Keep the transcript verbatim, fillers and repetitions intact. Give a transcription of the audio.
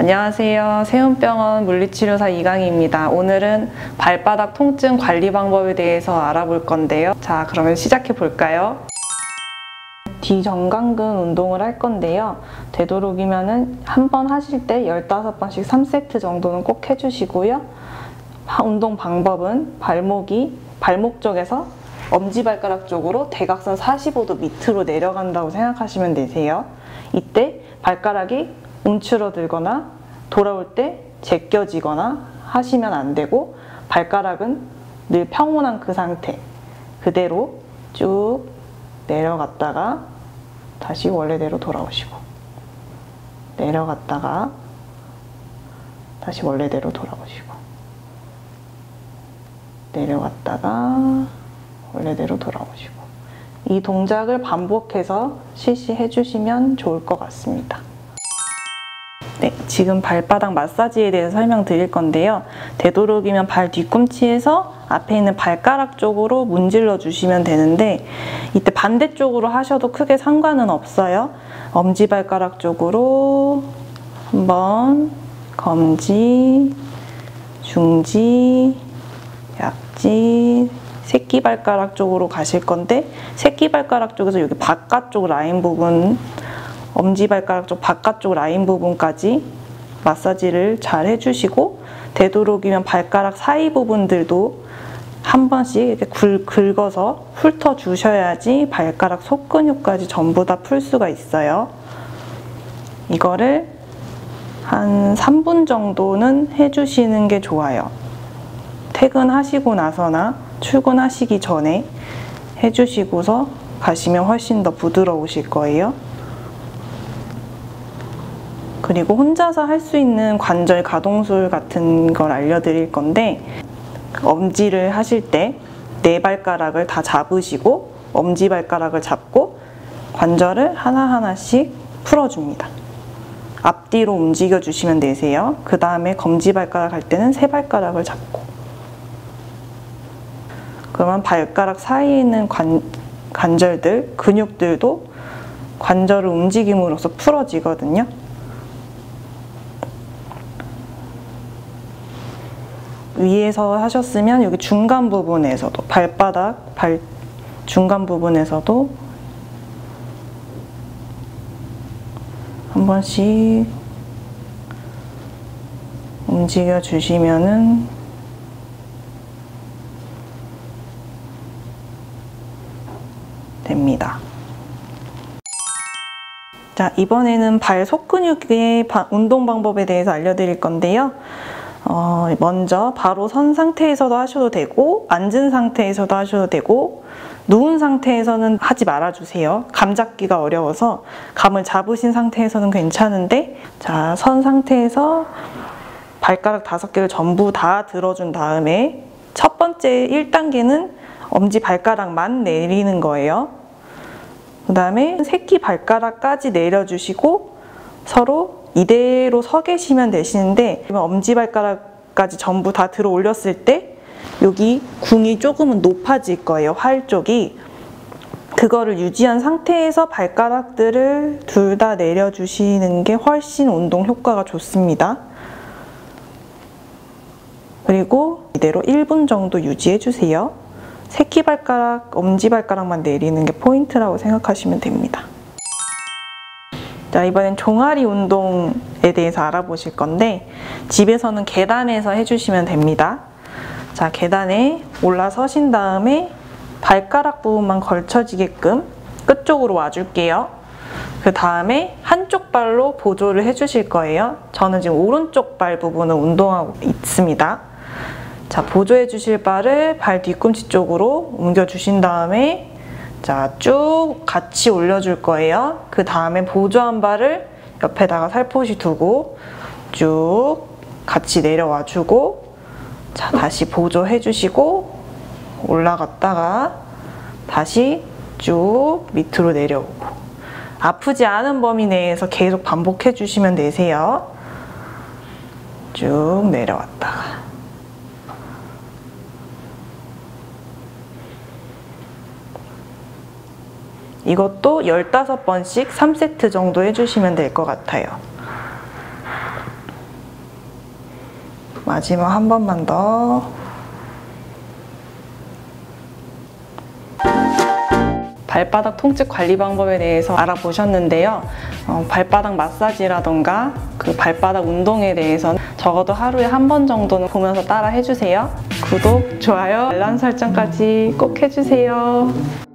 안녕하세요. 새움병원 물리치료사 이강희입니다. 오늘은 발바닥 통증 관리 방법에 대해서 알아볼 건데요. 자, 그러면 시작해 볼까요? 뒤정강근 운동을 할 건데요. 되도록이면 한 번 하실 때 열다섯 번씩 삼 세트 정도는 꼭 해주시고요. 운동 방법은 발목이 발목 쪽에서 엄지발가락 쪽으로 대각선 사십오 도 밑으로 내려간다고 생각하시면 되세요. 이때 발가락이 움츠러들거나 돌아올 때 제껴지거나 하시면 안 되고, 발가락은 늘 평온한 그 상태 그대로 쭉 내려갔다가 다시 원래대로 돌아오시고, 내려갔다가 다시 원래대로 돌아오시고, 내려갔다가 원래대로 돌아오시고, 이 동작을 반복해서 실시해 주시면 좋을 것 같습니다. 네, 지금 발바닥 마사지에 대해서 설명드릴 건데요. 되도록이면 발 뒤꿈치에서 앞에 있는 발가락 쪽으로 문질러 주시면 되는데, 이때 반대쪽으로 하셔도 크게 상관은 없어요. 엄지발가락 쪽으로 한번 검지, 중지, 약지, 새끼발가락 쪽으로 가실 건데, 새끼발가락 쪽에서 여기 바깥쪽 라인 부분, 엄지발가락 쪽 바깥쪽 라인 부분까지 마사지를 잘 해주시고, 되도록이면 발가락 사이 부분들도 한 번씩 이렇게 굴, 긁어서 훑어주셔야지 발가락 속근육까지 전부 다 풀 수가 있어요. 이거를 한 삼 분 정도는 해주시는 게 좋아요. 퇴근하시고 나서나 출근하시기 전에 해주시고서 가시면 훨씬 더 부드러우실 거예요. 그리고 혼자서 할 수 있는 관절 가동술 같은 걸 알려드릴 건데, 엄지를 하실 때 네 발가락을 다 잡으시고 엄지 발가락을 잡고 관절을 하나하나씩 풀어줍니다. 앞뒤로 움직여 주시면 되세요. 그 다음에 검지 발가락 할 때는 세 발가락을 잡고, 그러면 발가락 사이에 있는 관, 관절들, 근육들도 관절을 움직임으로써 풀어지거든요. 위에서 하셨으면 여기 중간 부분에서도, 발바닥 발 중간 부분에서도 한 번씩 움직여 주시면은 됩니다. 자, 이번에는 발 속근육의 운동 방법에 대해서 알려드릴 건데요. 어, 먼저 바로 선 상태에서도 하셔도 되고, 앉은 상태에서도 하셔도 되고, 누운 상태에서는 하지 말아주세요. 감 잡기가 어려워서. 감을 잡으신 상태에서는 괜찮은데, 자, 선 상태에서 발가락 다섯 개를 전부 다 들어준 다음에 첫 번째 일 단계는 엄지 발가락만 내리는 거예요. 그 다음에 새끼 발가락까지 내려주시고 서로 이대로 서 계시면 되시는데, 엄지발가락까지 전부 다 들어 올렸을 때 여기 궁이 조금은 높아질 거예요. 활 쪽이. 그거를 유지한 상태에서 발가락들을 둘 다 내려주시는 게 훨씬 운동 효과가 좋습니다. 그리고 이대로 일 분 정도 유지해주세요. 새끼발가락, 엄지발가락만 내리는 게 포인트라고 생각하시면 됩니다. 자, 이번엔 종아리 운동에 대해서 알아보실 건데, 집에서는 계단에서 해주시면 됩니다. 자, 계단에 올라서신 다음에 발가락 부분만 걸쳐지게끔 끝쪽으로 와줄게요. 그 다음에 한쪽 발로 보조를 해주실 거예요. 저는 지금 오른쪽 발 부분을 운동하고 있습니다. 자, 보조해 주실 발을 발 뒤꿈치 쪽으로 옮겨 주신 다음에, 자, 쭉 같이 올려줄 거예요. 그 다음에 보조한 발을 옆에다가 살포시 두고 쭉 같이 내려와 주고, 자, 다시 보조해 주시고 올라갔다가 다시 쭉 밑으로 내려오고, 아프지 않은 범위 내에서 계속 반복해 주시면 되세요. 쭉 내려왔다가 이것도 열다섯 번씩 삼 세트 정도 해주시면 될 것 같아요. 마지막 한 번만 더. 발바닥 통증 관리 방법에 대해서 알아보셨는데요. 어, 발바닥 마사지라던가 그 발바닥 운동에 대해서는 적어도 하루에 한 번 정도는 보면서 따라 해주세요. 구독, 좋아요, 알람 설정까지 꼭 해주세요.